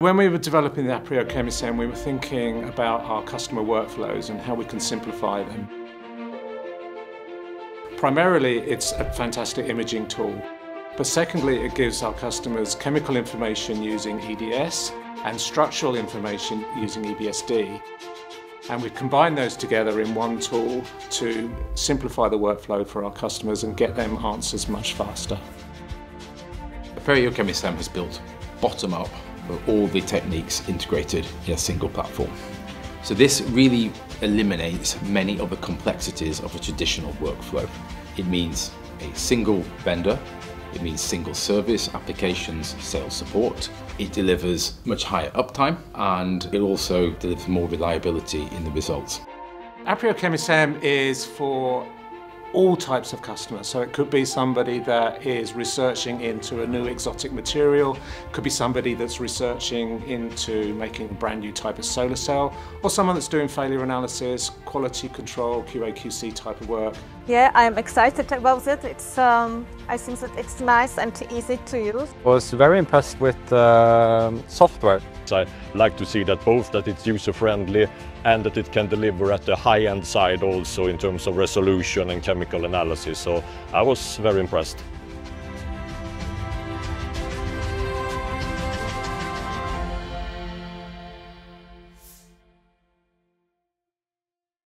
When we were developing the Apreo ChemiSEM, we were thinking about our customer workflows and how we can simplify them. Primarily, it's a fantastic imaging tool, but secondly, it gives our customers chemical information using EDS and structural information using EBSD. And we combine those together in one tool to simplify the workflow for our customers and get them answers much faster. Apreo ChemiSEM has built bottom-up all the techniques integrated in a single platform. So this really eliminates many of the complexities of a traditional workflow. It means a single vendor, it means single service, applications, sales support. It delivers much higher uptime and it also delivers more reliability in the results. Apreo ChemiSEM is for all types of customers. So it could be somebody that is researching into a new exotic material, could be somebody that's researching into making a brand new type of solar cell, or someone that's doing failure analysis, quality control, QAQC type of work. Yeah, I'm excited about it. I think that it's nice and easy to use. I was very impressed with the software. I like to see that both that it's user-friendly and that it can deliver at the high-end side also in terms of resolution and chemical analysis. So I was very impressed.